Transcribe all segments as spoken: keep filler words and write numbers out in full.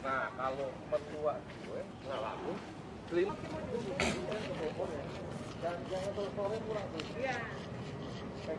Nah, kalau mertua gue nggak laku, klim. Dan jangan teleponnya kurang tuh. Iya. Kayak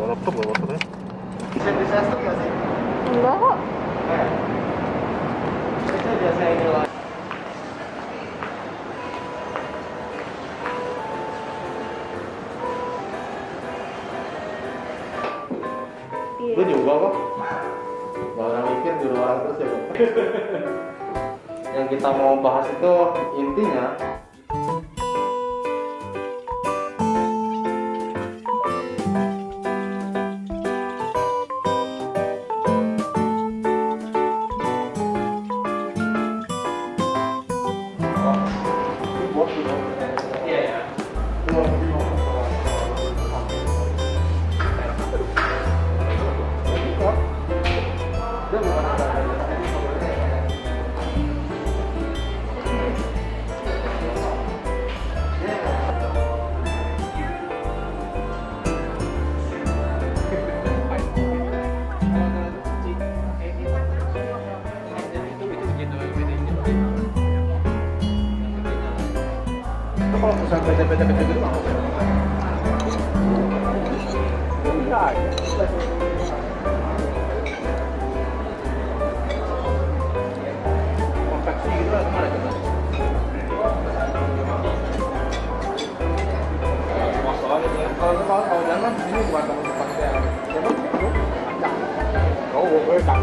Laptop gak apa-apa ya? Bisa disaster gak sih? Enggak kok. Eh, bisa biasa ini lah. Iya. Lu nyoba kok? Barang mikir di luar terus ya kok. Yang kita mau bahas itu intinya kalau pesan beda-beda-beda itu apa? Iya. Konveksi gitu lah kemana coba? Masalah gitu ya. Kalau jangan, ini bukan tempat saya. Jangan, kau gue tak.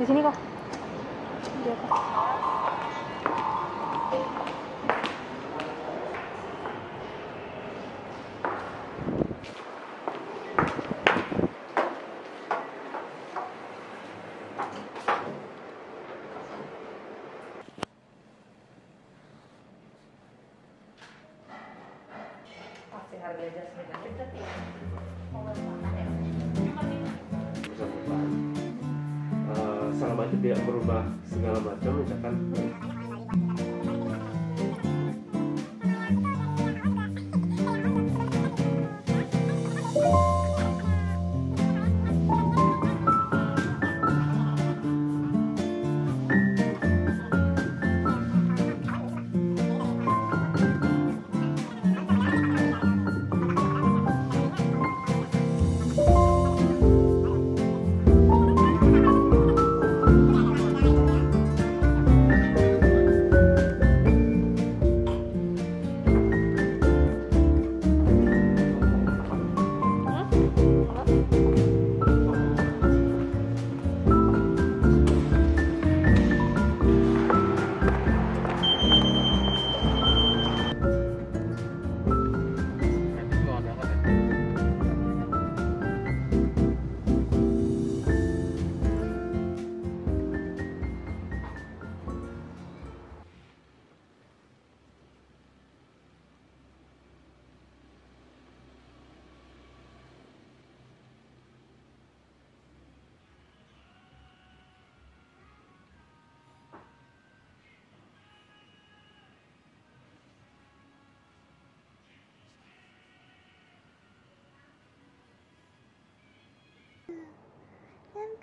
Di sini kok. Di atas. uh, selama itu tidak berubah segala macam, misalkan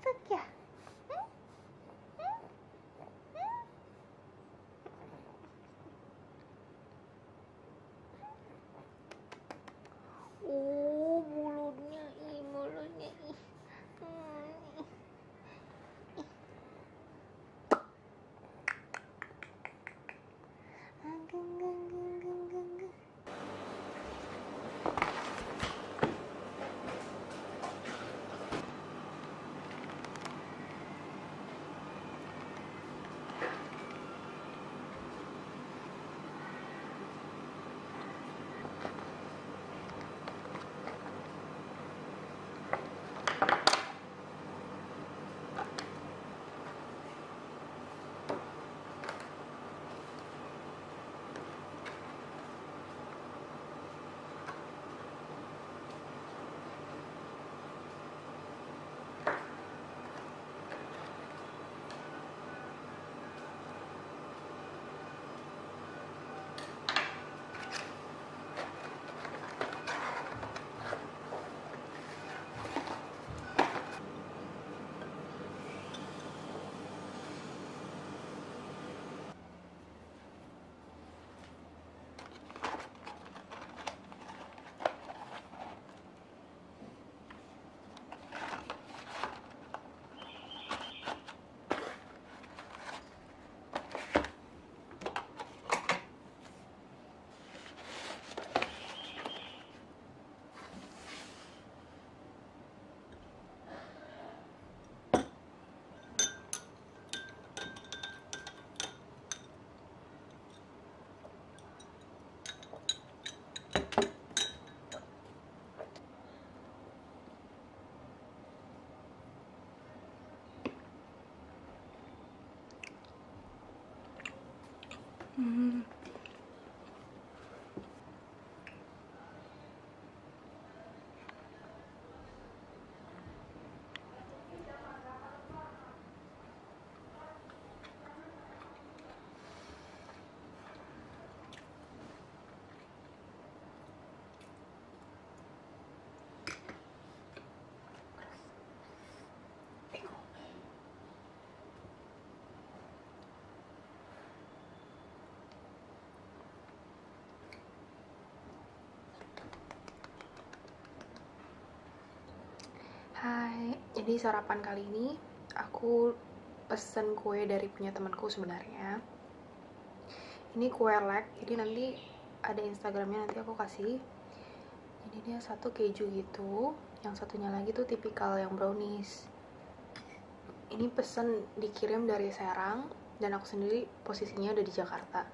연습이야. 응? 응? 응? 응? 오, mulutnya ih, mulutnya ih. 음. Hai, jadi sarapan kali ini aku pesen kue dari punya temanku sebenarnya. Ini kue lek, jadi nanti ada Instagramnya, nanti aku kasih. Jadi dia satu keju gitu, yang satunya lagi tuh tipikal yang brownies. Ini pesen dikirim dari Serang dan aku sendiri posisinya udah di Jakarta.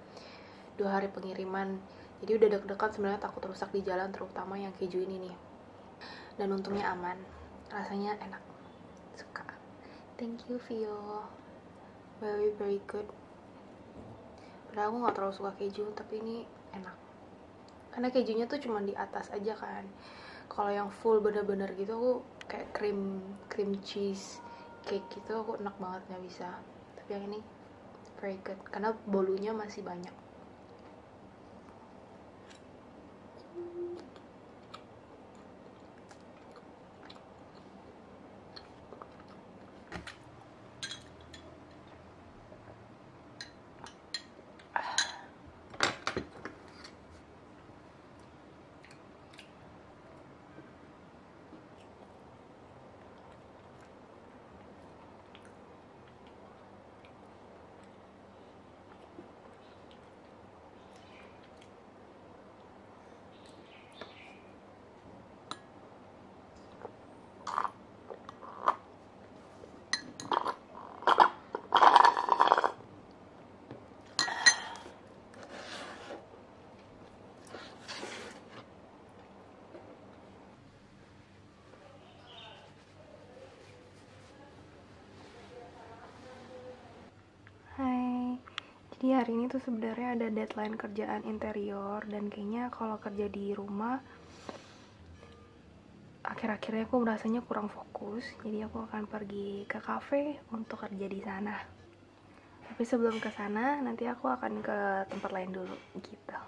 Dua hari pengiriman, jadi udah deg-degan sebenarnya, takut rusak di jalan, terutama yang keju ini nih. Dan untungnya aman. Rasanya enak, suka. Thank you Vio, very very good. Padahal aku gak terlalu suka keju, tapi ini enak. karena kejunya tuh cuma di atas aja kan. Kalau yang full bener-bener gitu aku kayak cream cream cheese cake gitu aku enak banget, nggak bisa. Tapi yang ini very good karena bolunya masih banyak. Jadi hari ini tuh sebenarnya ada deadline kerjaan interior, dan kayaknya kalau kerja di rumah akhir-akhirnya aku rasanya kurang fokus. Jadi aku akan pergi ke cafe untuk kerja di sana. Tapi sebelum ke sana nanti aku akan ke tempat lain dulu gitu.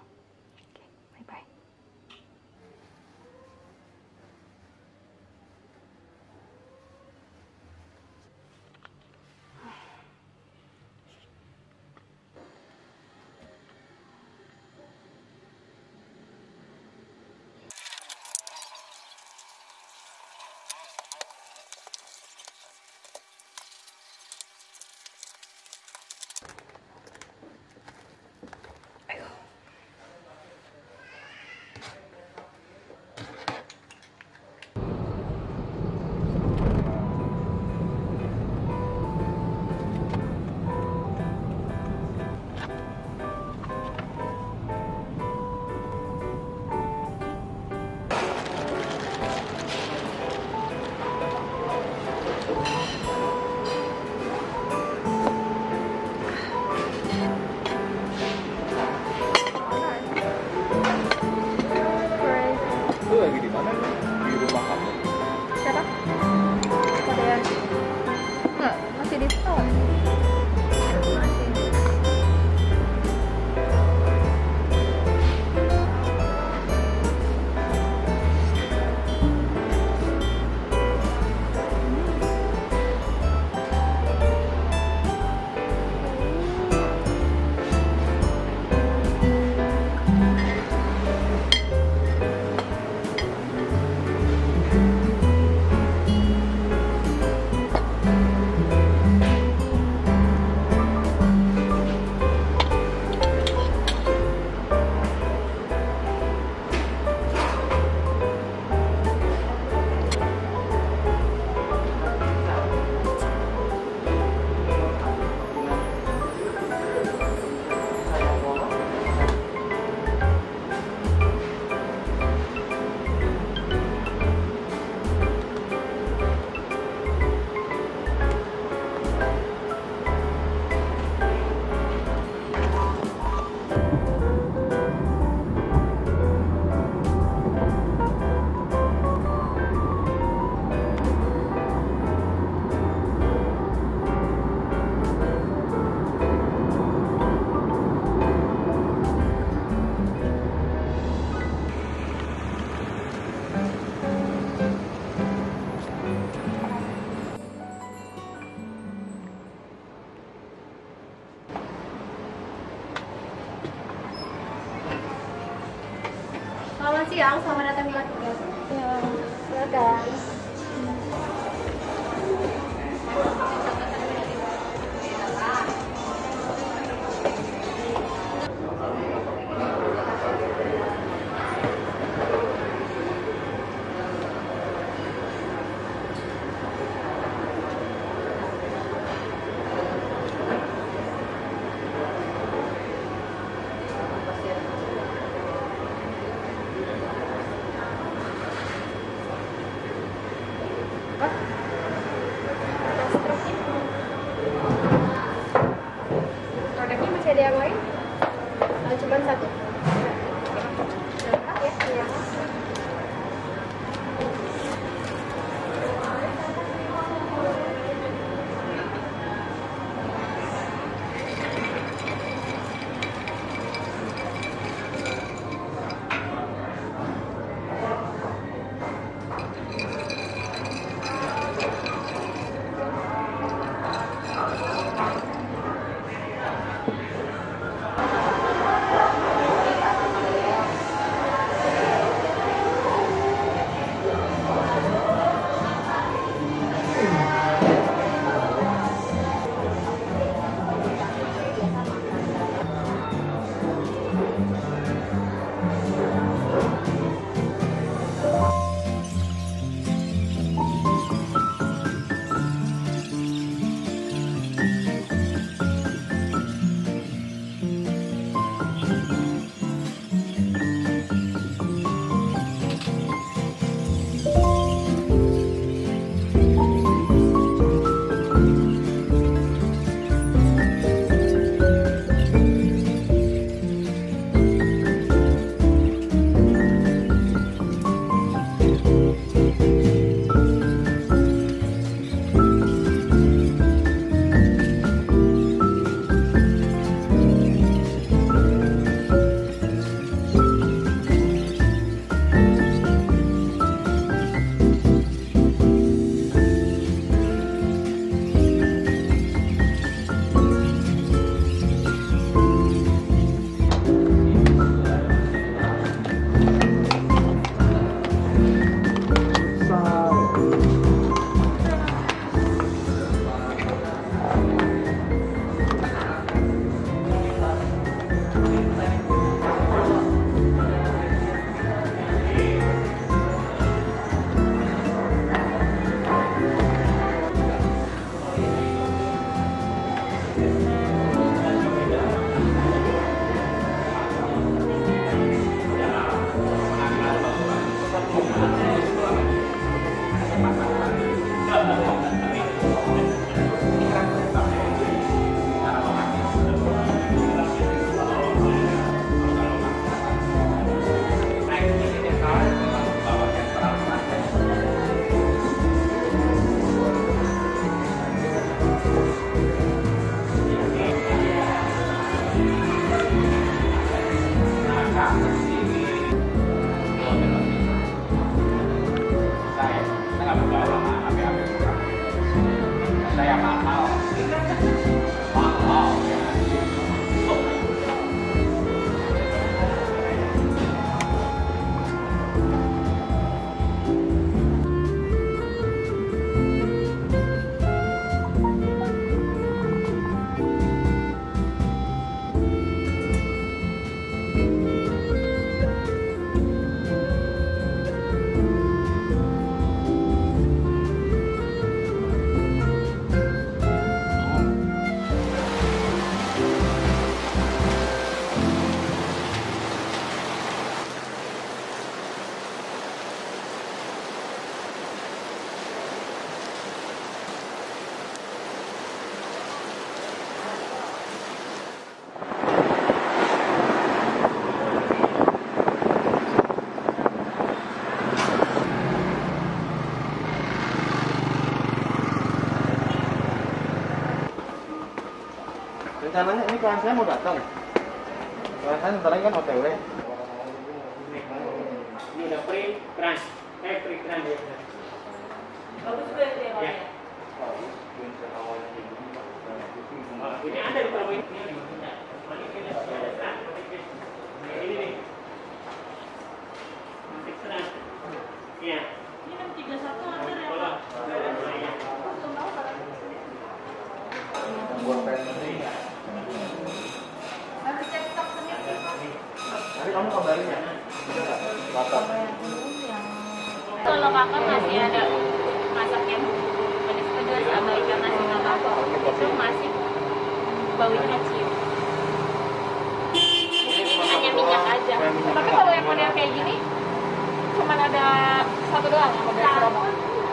Selamat siang, selamat datang di kelas tiga. Ya, silakan. Produknya masih ada yang lain? Cuman satu. Rencananya ini klien saya mau datang. Klien saya sebentar lagi kan O T W. Ini udah free trans, eh free trans ya. Bagus juga ya Pak. Ini ada di promo ini. Ini nih. Mantik trans. Iya. Ini enam tiga satu ada ya Pak. Buat pensi. Tapi kamu kabarin ya? Bapak. Kalau kakak masih ada masak yang manis pedas sama ikan nasi kakak, itu masih baunya kecium. Ini hanya minyak aja. Tapi kalau yang model kayak gini, cuma ada satu doang yang model serobak.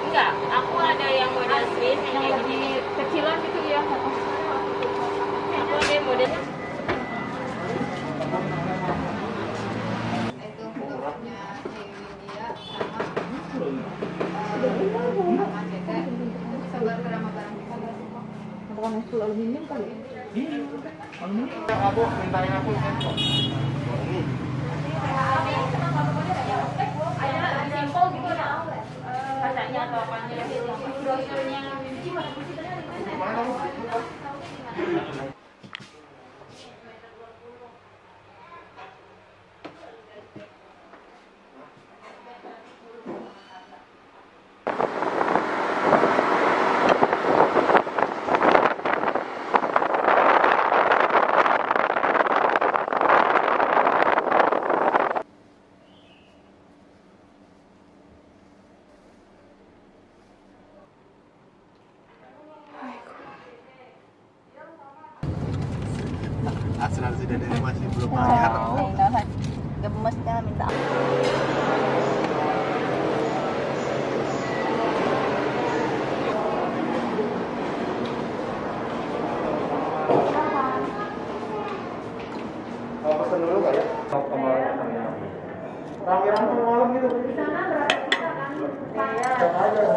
Enggak, aku ada yang model sweet, yang lebih kecilan gitu ya. Aku ada yang modelnya. Kalau itu aluminium kali ya? Ini aluminium. Aku mintain aku handphone. Ini. Ada simpel gitu ya. Katanya atau apanya. Brosurnya. Gimana kamu? Asuransi dadanya masih belum bayar. Gemesnya minta. Mau pesan dulu nggak ya? Rame-rame malam gitu. Di sana berapa kita kan? Bayar. Bayar.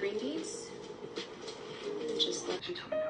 green beans. Just let you talk.